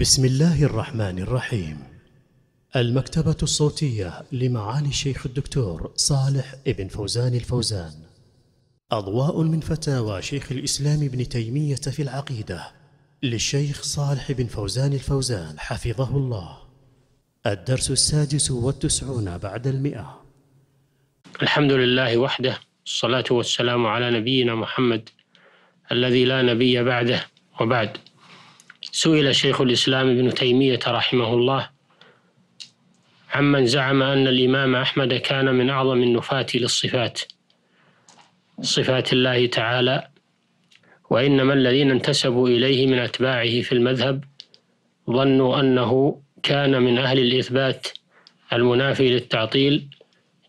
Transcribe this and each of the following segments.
بسم الله الرحمن الرحيم. المكتبة الصوتية لمعالي الشيخ الدكتور صالح ابن فوزان الفوزان. أضواء من فتاوى شيخ الإسلام ابن تيمية في العقيدة للشيخ صالح ابن فوزان الفوزان حفظه الله. الدرس 96 بعد 100. الحمد لله وحده، الصلاة والسلام على نبينا محمد الذي لا نبي بعده، وبعد. سئل شيخ الإسلام ابن تيمية رحمه الله عمن زعم أن الإمام أحمد كان من أعظم النفاة للصفات، صفات الله تعالى، وإنما الذين انتسبوا إليه من أتباعه في المذهب ظنوا أنه كان من أهل الإثبات المنافي للتعطيل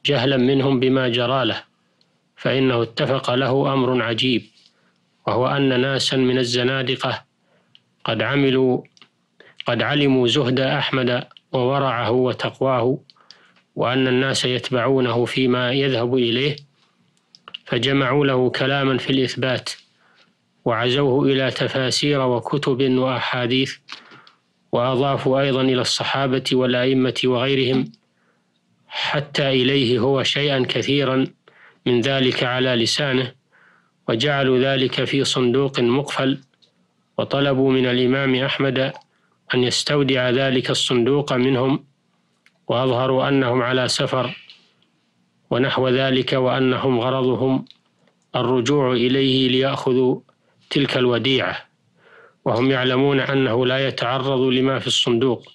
جهلا منهم بما جرى له، فإنه اتفق له أمر عجيب، وهو أن ناسا من الزنادقة قد علموا زهد أحمد وورعه وتقواه، وأن الناس يتبعونه فيما يذهب إليه، فجمعوا له كلاما في الإثبات وعزوه إلى تفاسير وكتب وأحاديث، وأضافوا أيضا إلى الصحابة والأئمة وغيرهم حتى إليه هو شيئا كثيرا من ذلك على لسانه، وجعلوا ذلك في صندوق مقفل، وطلبوا من الإمام أحمد أن يستودع ذلك الصندوق منهم، وأظهروا أنهم على سفر ونحو ذلك، وأنهم غرضهم الرجوع إليه ليأخذوا تلك الوديعة، وهم يعلمون أنه لا يتعرض لما في الصندوق.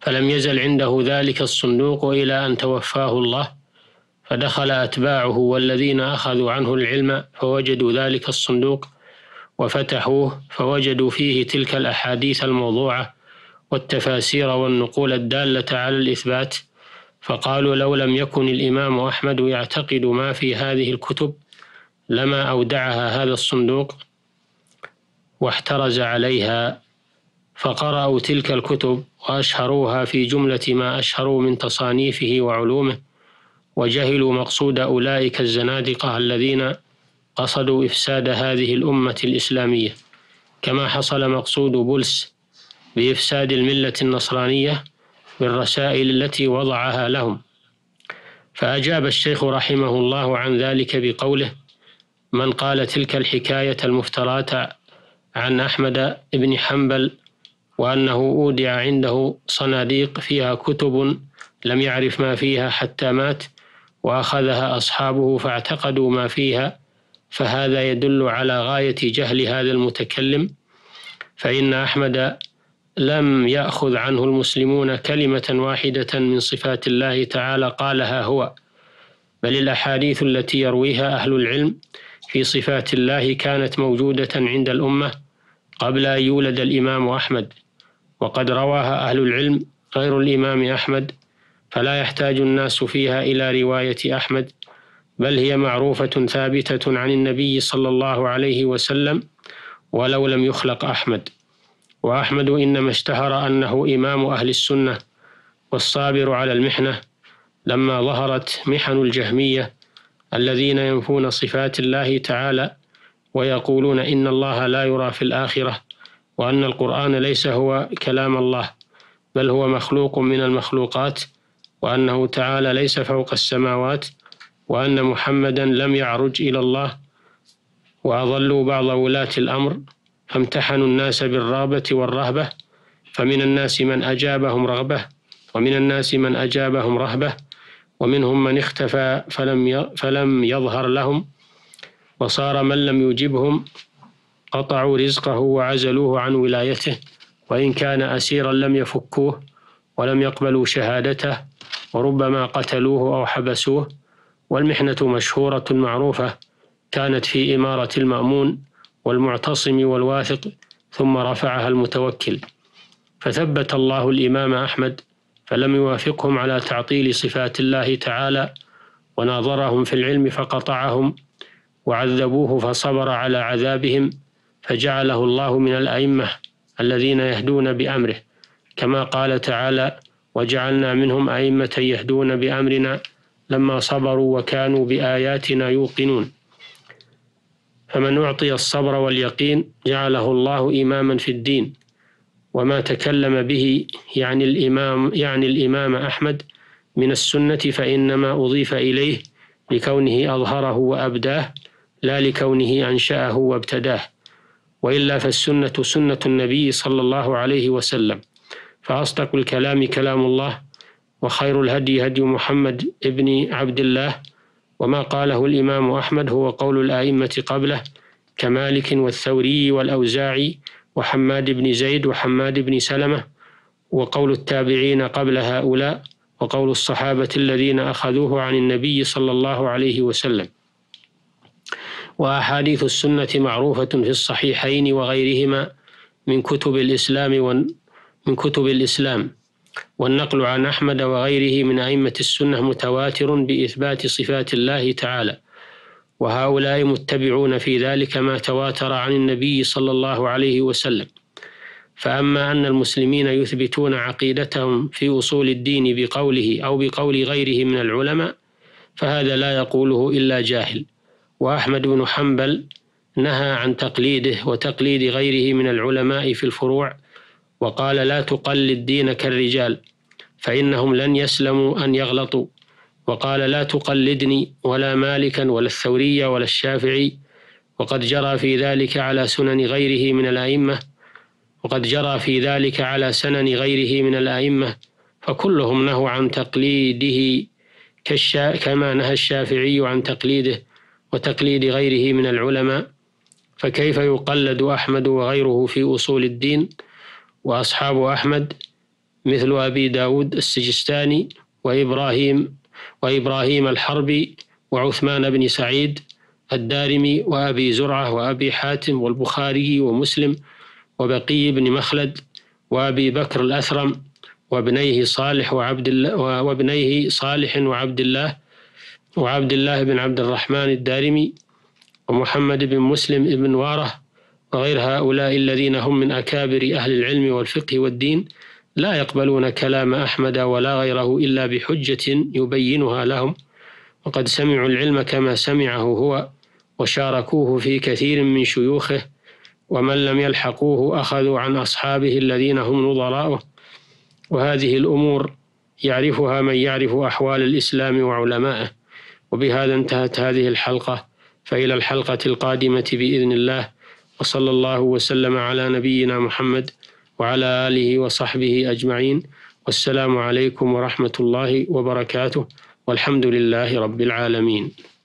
فلم يزل عنده ذلك الصندوق إلى أن توفاه الله، فدخل أتباعه والذين أخذوا عنه العلم فوجدوا ذلك الصندوق وفتحوه، فوجدوا فيه تلك الأحاديث الموضوعة والتفاسير والنقول الدالة على الإثبات، فقالوا لو لم يكن الإمام أحمد يعتقد ما في هذه الكتب لما أودعها هذا الصندوق واحترز عليها، فقرأوا تلك الكتب وأشهروها في جملة ما أشهروا من تصانيفه وعلومه، وجهلوا مقصود أولئك الزنادقة الذين قصدوا إفساد هذه الأمة الإسلامية، كما حصل مقصود بولس بإفساد الملة النصرانية بالرسائل التي وضعها لهم. فأجاب الشيخ رحمه الله عن ذلك بقوله: من قال تلك الحكاية المفتراة عن أحمد بن حنبل وأنه أودع عنده صناديق فيها كتب لم يعرف ما فيها حتى مات وأخذها أصحابه فاعتقدوا ما فيها، فهذا يدل على غاية جهل هذا المتكلم، فإن أحمد لم يأخذ عنه المسلمون كلمة واحدة من صفات الله تعالى قالها هو، بل الأحاديث التي يرويها أهل العلم في صفات الله كانت موجودة عند الأمة قبل أن يولد الإمام أحمد، وقد رواها أهل العلم غير الإمام أحمد، فلا يحتاج الناس فيها إلى رواية أحمد، بل هي معروفة ثابتة عن النبي صلى الله عليه وسلم ولو لم يخلق أحمد. وأحمد إنما اشتهر أنه إمام أهل السنة والصابر على المحنة لما ظهرت محن الجهمية الذين ينفون صفات الله تعالى ويقولون إن الله لا يرى في الآخرة، وأن القرآن ليس هو كلام الله بل هو مخلوق من المخلوقات، وأنه تعالى ليس فوق السماوات، وأن محمدا لم يعرج إلى الله. وأضلوا بعض ولاة الأمر فامتحنوا الناس بالرغبة والرهبة، فمن الناس من أجابهم رغبة، ومن الناس من أجابهم رهبة، ومنهم من اختفى فلم يظهر لهم، وصار من لم يجبهم قطعوا رزقه وعزلوه عن ولايته، وإن كان أسيرا لم يفكوه ولم يقبلوا شهادته، وربما قتلوه أو حبسوه. والمحنة مشهورة معروفة، كانت في إمارة المأمون والمعتصم والواثق، ثم رفعها المتوكل، فثبت الله الإمام أحمد، فلم يوافقهم على تعطيل صفات الله تعالى، وناظرهم في العلم فقطعهم، وعذبوه فصبر على عذابهم، فجعله الله من الأئمة الذين يهدون بأمره، كما قال تعالى: وجعلنا منهم أئمة يهدون بأمرنا لما صبروا وكانوا بآياتنا يوقنون. فمن أعطي الصبر واليقين جعله الله إماما في الدين، وما تكلم به يعني الإمام أحمد من السنة فإنما أضيف إليه لكونه أظهره وأبداه لا لكونه أنشأه وابتداه، وإلا فالسنة سنة النبي صلى الله عليه وسلم، فأصدق الكلام كلام الله، وخير الهدي هدي محمد ابن عبد الله، وما قاله الإمام أحمد هو قول الآئمة قبله كمالك والثوري والأوزاعي وحماد بن زيد وحماد بن سلمة، وقول التابعين قبل هؤلاء، وقول الصحابة الذين أخذوه عن النبي صلى الله عليه وسلم. وأحاديث السنة معروفة في الصحيحين وغيرهما من كتب الإسلام، والنقل عن أحمد وغيره من أئمة السنة متواتر بإثبات صفات الله تعالى، وهؤلاء متبعون في ذلك ما تواتر عن النبي صلى الله عليه وسلم. فأما أن المسلمين يثبتون عقيدتهم في أصول الدين بقوله أو بقول غيره من العلماء فهذا لا يقوله إلا جاهل، وأحمد بن حنبل نهى عن تقليده وتقليد غيره من العلماء في الفروع، وقال لا تقلد دينك الرجال فإنهم لن يسلموا أن يغلطوا، وقال لا تقلدني ولا مالكا ولا الثوري ولا الشافعي، وقد جرى في ذلك على سنن غيره من الأئمة، فكلهم نهوا عن تقليده كما نهى الشافعي عن تقليده وتقليد غيره من العلماء، فكيف يقلد أحمد وغيره في أصول الدين؟ وأصحاب أحمد مثل أبي داود السجستاني وإبراهيم الحربي وعثمان بن سعيد الدارمي وأبي زرعة وأبي حاتم والبخاري ومسلم وبقي بن مخلد وأبي بكر الأثرم وابنيه صالح وعبد الله بن عبد الرحمن الدارمي ومحمد بن مسلم ابن واره، وغير هؤلاء الذين هم من أكابر أهل العلم والفقه والدين لا يقبلون كلام أحمد ولا غيره إلا بحجة يبينها لهم، وقد سمعوا العلم كما سمعه هو وشاركوه في كثير من شيوخه، ومن لم يلحقوه أخذوا عن أصحابه الذين هم نظراؤه، وهذه الأمور يعرفها من يعرف أحوال الإسلام وعلمائه. وبهذا انتهت هذه الحلقة، فإلى الحلقة القادمة بإذن الله، وصلى الله وسلم على نبينا محمد وعلى آله وصحبه أجمعين، والسلام عليكم ورحمة الله وبركاته، والحمد لله رب العالمين.